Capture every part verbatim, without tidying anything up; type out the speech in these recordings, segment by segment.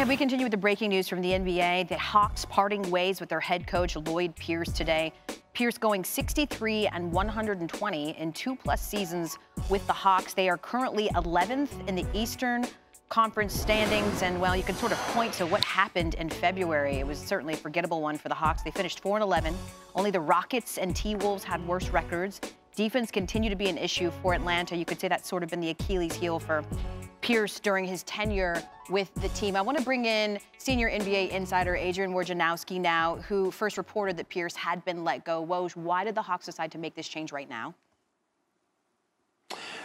Can we continue with the breaking news from the N B A? The Hawks parting ways with their head coach, Lloyd Pierce, today. Pierce going sixty-three and one hundred twenty in two-plus seasons with the Hawks. They are currently eleventh in the Eastern Conference standings, and, well, you can sort of point to what happened in February. It was certainly a forgettable one for the Hawks. They finished four and eleven. Only the Rockets and T-Wolves had worse records. Defense continued to be an issue for Atlanta. You could say that's sort of been the Achilles heel for Pierce during his tenure with the team. I want to bring in senior N B A insider Adrian Wojnarowski now, who first reported that Pierce had been let go. Woj, why did the Hawks decide to make this change right now?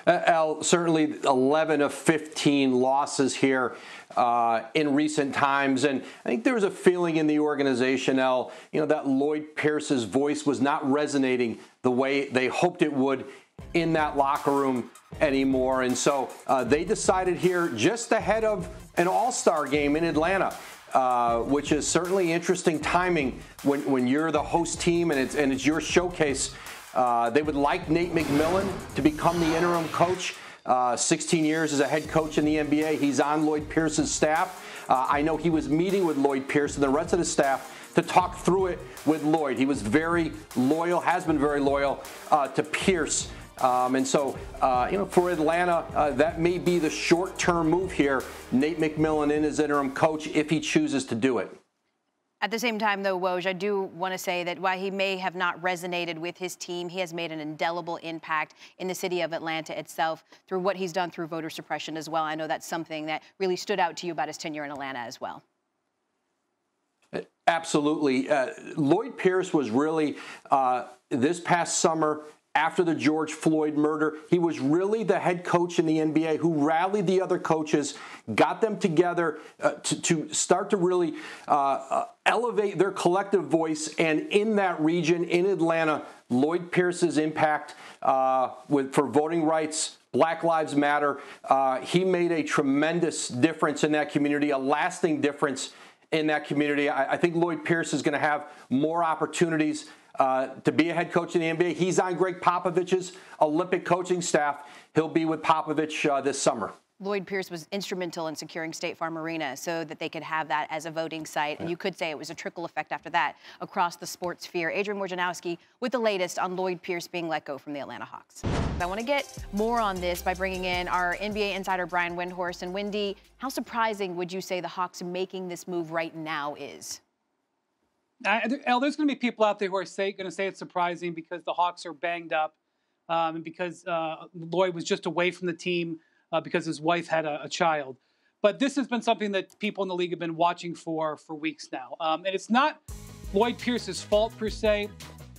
Uh, Al, certainly eleven of fifteen losses here uh, in recent times. And I think there was a feeling in the organization, Al, you know, that Lloyd Pierce's voice was not resonating the way they hoped it would in that locker room anymore. And so uh, they decided here just ahead of an all-star game in Atlanta, uh, which is certainly interesting timing when, when you're the host team and it's, and it's your showcase. Uh, they would like Nate McMillan to become the interim coach. Uh, sixteen years as a head coach in the N B A. He's on Lloyd Pierce's staff. Uh, I know he was meeting with Lloyd Pierce and the rest of the staff to talk through it with Lloyd. He was very loyal, has been very loyal uh, to Pierce. Um, and so, uh, you know, for Atlanta, uh, that may be the short-term move here. Nate McMillan in as interim coach if he chooses to do it. At the same time, though, Woj, I do want to say that while he may have not resonated with his team, he has made an indelible impact in the city of Atlanta itself through what he's done through voter suppression as well. I know that's something that really stood out to you about his tenure in Atlanta as well. Absolutely. Uh, Lloyd Pierce was really, uh, this past summer, after the George Floyd murder, he was really the head coach in the N B A who rallied the other coaches, got them together uh, to, to start to really uh, uh, elevate their collective voice. And in that region, in Atlanta, Lloyd Pierce's impact uh, with, for voting rights, Black Lives Matter, uh, he made a tremendous difference in that community, a lasting difference in that community. I, I think Lloyd Pierce is going to have more opportunities Uh, to be a head coach in the N B A. He's on Greg Popovich's Olympic coaching staff. He'll be with Popovich uh, this summer. Lloyd Pierce was instrumental in securing State Farm Arena so that they could have that as a voting site. Yeah. And you could say it was a trickle effect after that across the sports sphere. Adrian Wojnarowski with the latest on Lloyd Pierce being let go from the Atlanta Hawks. I want to get more on this by bringing in our N B A insider, Brian Windhorst. And, Wendy, how surprising would you say the Hawks making this move right now is? I, El, there's going to be people out there who are say, going to say it's surprising because the Hawks are banged up um, and because uh, Lloyd was just away from the team uh, because his wife had a, a child. But this has been something that people in the league have been watching for for weeks now. Um, and it's not Lloyd Pierce's fault, per se.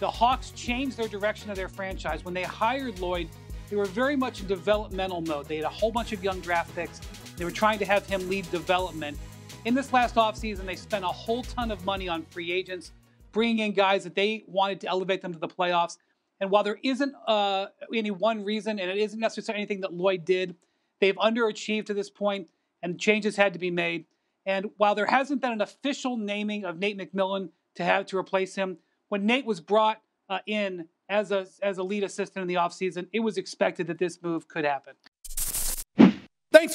The Hawks changed their direction of their franchise. When they hired Lloyd, they were very much in developmental mode. They had a whole bunch of young draft picks. They were trying to have him lead development. In this last offseason, they spent a whole ton of money on free agents, bringing in guys that they wanted to elevate them to the playoffs. And while there isn't uh, any one reason, and it isn't necessarily anything that Lloyd did, they've underachieved to this point, and changes had to be made. And while there hasn't been an official naming of Nate McMillan to have to replace him, when Nate was brought uh, in as a, as a lead assistant in the offseason, it was expected that this move could happen. Thanks